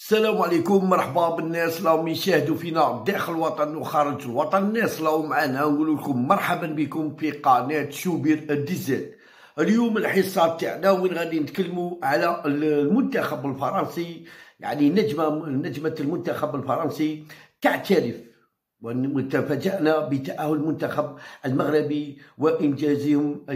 السلام عليكم، مرحبا بالناس راهم يشاهدوا فينا داخل الوطن وخارج الوطن. الناس راهم معنا، نقول لكم مرحبا بكم في قناه شوبير ديز. اليوم الحصه تاعنا وين غادي نتكلموا على المنتخب الفرنسي، يعني نجمه المنتخب الفرنسي تعترف، وتفاجأنا بتأهل المنتخب المغربي وإنجازهم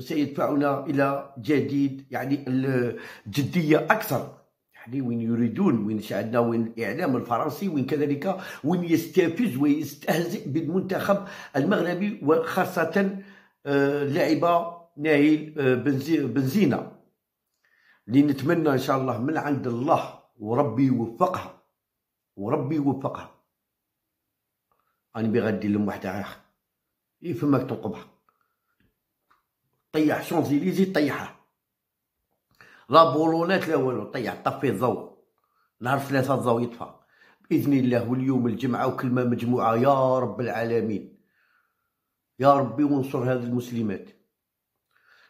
سيدفعنا إلى جديد يعني الجدية أكثر، يعني وين يريدون، وين شعبنا، وين الإعلام الفرنسي، وين كذلك وين يستفز ويستهزئ بالمنتخب المغربي، وخاصة لاعب ناهيل بنزينة اللي نتمنى إن شاء الله من عند الله وربي يوفقها أنا بغدي لهم واحدة عاخ يفهمك تنقبها، طيح شونزيليزي طيحها، لا بولونات لا والو، طيح طفي الضوء نهار ثلاثة الضوء يطفى بإذن الله. واليوم الجمعة وكلمة مجموعة، يا رب العالمين يا ربي وانصر هذه المسلمات.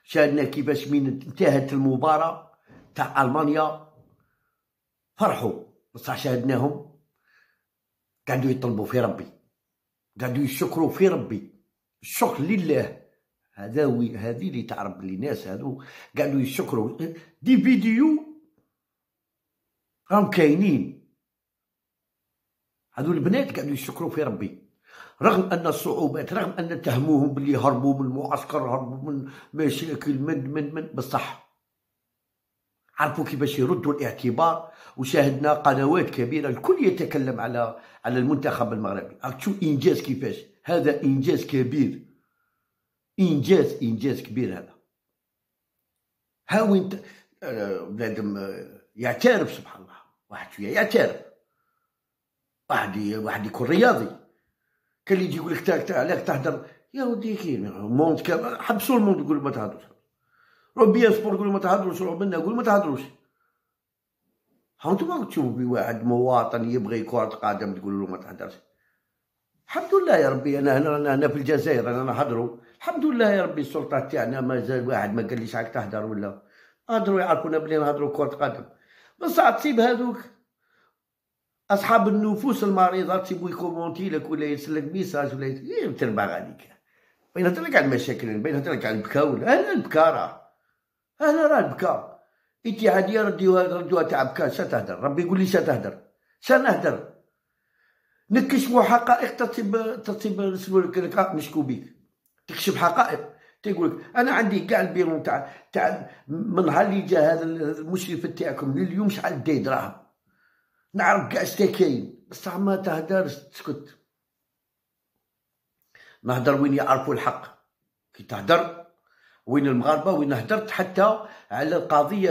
شاهدنا كيفاش من انتهت المباراة تاع ألمانيا فرحوا، بصح شاهدناهم قعدوا يطلبوا في ربي، قعدوا يشكروا في ربي، الشكر لله، هذه اللي تعرف بلي ناس هذو قعدوا يشكروا. دي فيديو راهم كاينين، هذو البنات قعدوا يشكروا في ربي رغم ان الصعوبات، رغم ان تهموهم بلي هربوا من المعسكر، هربوا من مشاكل من بصح عرفوا كيفاش يردوا الاعتبار. وشاهدنا قنوات كبيره الكل يتكلم على المنتخب المغربي، شو انجاز كيفاش، هذا انجاز كبير، انجاز كبير هذا. هاوين بنادم يعترف، سبحان الله، واحد شويه يعترف، واحد يكون رياضي. كان اللي يجي يقول لك علاك تهدر يا ودي، كاين موند حبسوا الموند، يقول ما تهدرش، روبيا سبور يقول ما تهدروش، روبنا يقول ما تهدروش. ها نتوما تشوفوا بي واحد مواطن يبغي كرة قدم تقول له ما تهدرش. الحمد لله يا ربي، انا هنا رانا هنا في الجزائر، رانا نهضروا الحمد لله يا ربي، السلطه تاعنا مازال واحد ما قاليش راك تهدر ولا هضروا، يعرفونا بلي نهضروا كرة قدم. بصح تصيب هذوك اصحاب النفوس المريضه تسيبو يكومونتي لك ولا يرسلك ميساج ولا تربع عليك، بين هضرلك على المشاكل، بين هضرلك على البكا، ولا انا البكا راه البكا اتحادية ردوها تاع بكا، شتهدر ربي يقول لي شتهدر، شنهدر نكشفوا حقائق، تطيب نسولك نشكو بيك، تكشف حقائق تيقول لك انا عندي كاع البيرون تاع من نهار اللي جا هذا المشرف تاعكم لليوم شحال داي دراهم، نعرف كاع شتا كاين، بصح ما تهدرش، تسكت، نهدر وين يعرفوا الحق، كي تهدر وين المغاربه. وين هدرت حتى على القضيه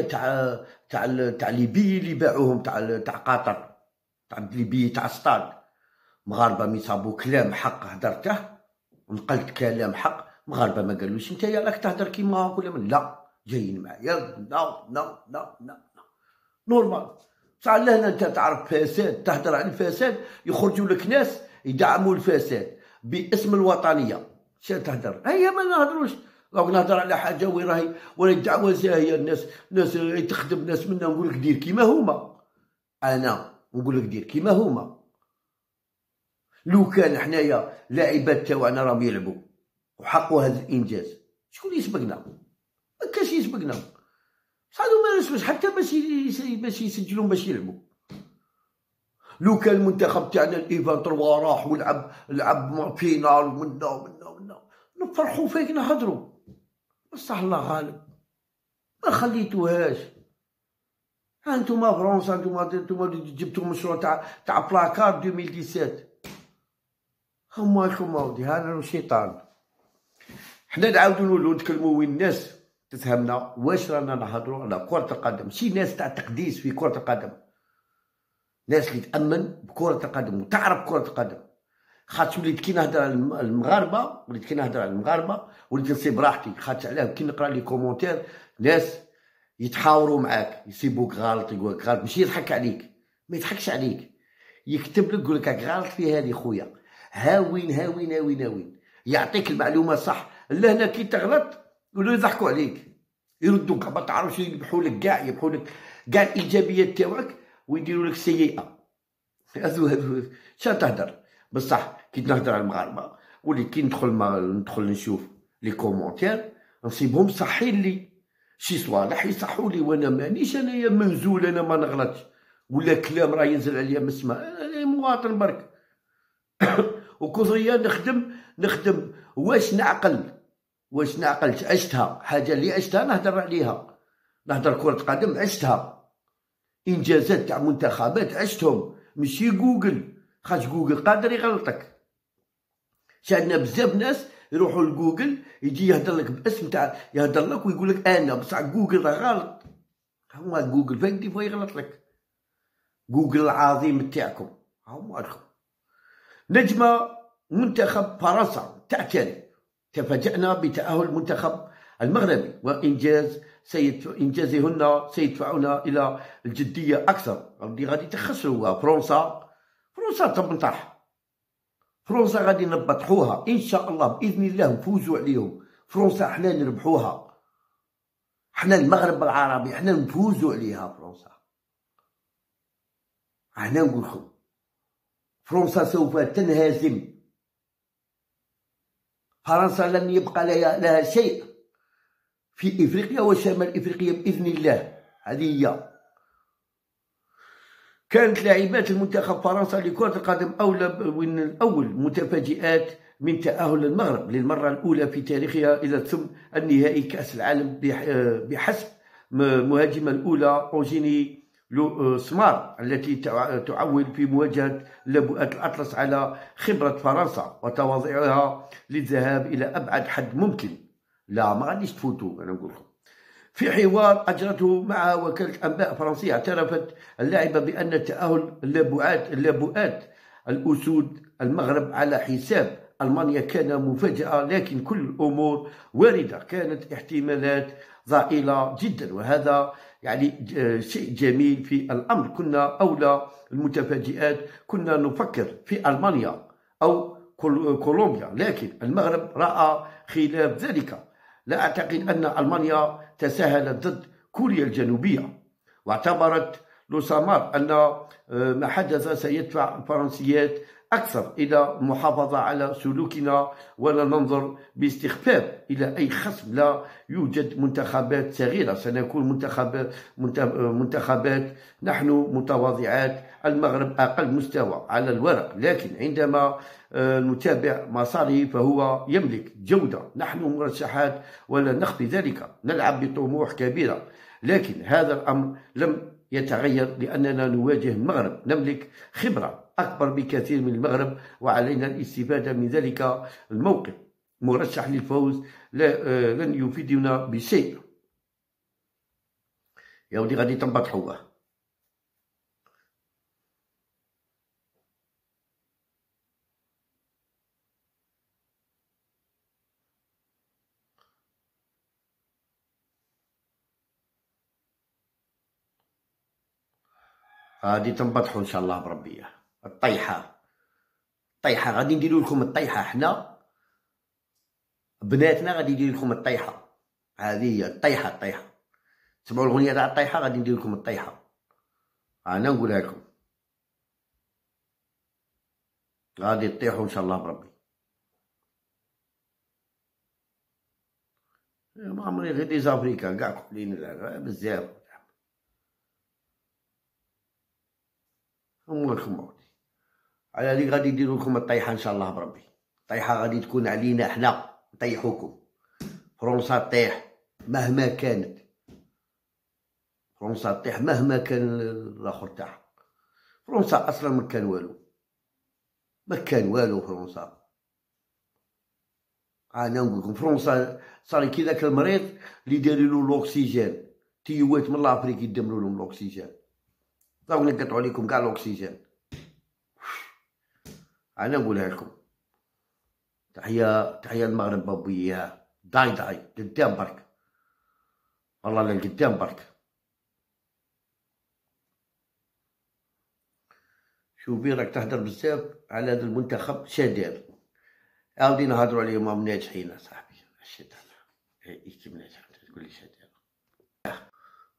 تاع ليبي اللي باعوهم، تاع قطر، تاع ليبي، تاع سطاد، مغاربه مي صابوا كلام حق هدرته، ونقلت كلام حق، مغاربه ما قالوش انت راك تهدر كيما ولا من لا جايين معايا، لا لا لا لا نورمال. بصح لهنا انت تعرف فساد، تهدر عن الفساد، يخرجوا لك ناس يدعموا الفساد باسم الوطنيه، شنو تهدر؟ هيا ما نهدروش، لو نهضر على حاجه وين راهي ولا الدعوه زاهيه، الناس تخدم ناس منا، نقول لك دير كيما هما، انا نقول لك دير كيما هما. لو كان حنايا لاعبات تاعنا راهم يلعبوا وحققوا هذا الانجاز، شكون يسبقنا؟ ما كاش يسبقنا، بصح هادو ما رسوش حتى باش يسجلوا، باش يلعبوا. لو كان المنتخب تاعنا الايفان 3 راح ولعب فينال ومنا نفرحوا فيك، نهضروا، بصح الله غالب ما خليتوهاش. ها انتوما فرنسا، انتوما جبتو مشروع تاع بلاكار 2017، هما راكم ماودي، هذا الشيطان. حنا نعاودو نولو نتكلمو وين الناس تفهمنا، واش رانا نهضرو على كرة القدم، شي ناس تاع تقديس في كرة القدم، ناس اللي تأمن بكرة القدم وتعرف كرة القدم. خاطش وليت كي نهضر على المغاربه، وليت نصيب راحتي، خاطش علاه كي نقرا لي كومونتير ناس يتحاوروا معاك، يسيبوك غلط، يقولك غلط، ماشي يضحك عليك، ما يضحكش عليك، يكتب لك يقول لك راك غلط في هذه خويا، هاوين يعطيك المعلومه صح. لهنا كي تغلط يقولوا يضحكوا عليك، يردوك ما تعرفش، يذبحوا لك كاع، يذبحوا لك كاع الايجابيات تاعك، ويديروا لك سيئه. شحال تهضر بصح كي نهضر على المغاربه ولي كي ندخل نشوف لي كومونتير نصيبهم صحين لي شي صوالح يصحوا لي، وانا مانيش انايا منزول، انا ما نغلطش ولا كلام راه ينزل عليا من السماء، انا مواطن برك. وكثريا نخدم واش نعقل عشتها، حاجه اللي عشتها نهضر عليها، نهضر كره قدم عشتها، انجازات تاع منتخبات عشتهم، ماشي جوجل، خاطر جوجل قادر يغلطك. شعندنا بزاف ناس يروحوا لجوجل يجي يهضر لك باسم تاع، يهضر لك ويقول لك انا، بصح جوجل راه غلط. هما جوجل فين ديفوا يغلط لك، جوجل العظيم تاعكم هما راكم. نجمه منتخب فرنسا تعتري، تفاجأنا بتأهل منتخب المغربي وإنجاز إنجازهن سيدفعنا إلى الجدية أكثر. غادي تخسروا فرنسا تنبطح، فرنسا غادي نبطحوها إن شاء الله بإذن الله، نفوزوا عليهم. فرنسا حنا نربحوها، حنا المغرب العربي حنا نفوزوا عليها. فرنسا أنا نقول لكم فرنسا سوف تنهزم، فرنسا لن يبقى لها شيء في إفريقيا وشمال إفريقيا بإذن الله. هذه هي كانت لاعبات المنتخب فرنسا لكرة القدم من الأول متفاجئات من تأهل المغرب للمرة الأولى في تاريخها إلى ثمن النهائي كأس العالم بحسب مهاجمة الأولى أوجيني لو سمار التي تعول في مواجهة لبؤات الأطلس على خبرة فرنسا وتواضعها للذهاب إلى أبعد حد ممكن. لا ما غاديش تفوتوا، أنا نقول لكم. في حوار أجرته مع وكالة أنباء فرنسية اعترفت اللاعبة بأن تأهل اللبؤات الأسود المغرب على حساب ألمانيا كان مفاجأة، لكن كل الأمور واردة، كانت احتمالات ضئيلة جدا، وهذا يعني شيء جميل في الأمر. كنا أولى المتفاجئات، كنا نفكر في ألمانيا أو كولومبيا، لكن المغرب رأى خلاف ذلك. لا أعتقد أن ألمانيا تساهلت ضد كوريا الجنوبية، واعتبرت لوسامار أن ما حدث سيدفع الفرنسيات أكثر إلى المحافظة على سلوكنا، ولا ننظر باستخفاف إلى أي خصم. لا يوجد منتخبات صغيرة، سنكون منتخبات نحن متواضعات، المغرب أقل مستوى على الورق، لكن عندما نتابع مصاره فهو يملك جودة. نحن مرشحات ولا نخفي ذلك، نلعب بطموح كبيرة، لكن هذا الأمر لم يتغير لأننا نواجه المغرب، نملك خبرة أكبر بكثير من المغرب وعلينا الاستفادة من ذلك الموقف. مرشح للفوز لن يفيدنا بشيء. يا ودي غادي تنبطحوا. غادي تنبطحوا ان شاء الله بربي. الطيحه غادي نديروا لكم الطيحه، حنا بناتنا غادي ندير لكم الطيحه. هذه هي الطيحه، سمعوا الاغنيه تاع الطيحه، غادي ندير لكم الطيحه، انا نقولها لكم، غادي تطيحوا ان شاء الله بربي. ما عمري غير دي افريكا كاع قبلين بزاف أموركم، على اللي غادي يديروا لكم الطيحه ان شاء الله بربي. الطيحه غادي تكون علينا حنا، نطيحوكم. فرنسا تطيح مهما كانت، فرنسا تطيح مهما كان الاخر تاعها. فرنسا اصلا ما كان والو فرنسا. انا نقول لكم فرنسا صار كي ذاك المريض اللي داروا له الاكسجين، تيوات من الافريقي يدمروا لهم الاكسجين، داو نقطعوا عليكم كاع الاكسجين. انا نقولها لكم، تحيا المغرب بابويها، داي قدام برك، والله لا قدام برك. شوفي راك تهضر بزاف على هذا المنتخب شادير، عاودين نهضروا عليهم راهم ناجحين صاحبي. الشيطان اي كي مناجح تقول لي شادير.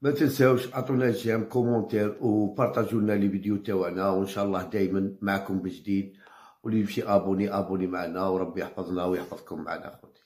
ما تنساوش عطونا جيم كومونتير وبارطاجوا لنا لي فيديو تاعنا، وان شاء الله دائما معكم بجديد. واللي يمشي ابوني معنا، وربي يحفظنا ويحفظكم معنا خوتي.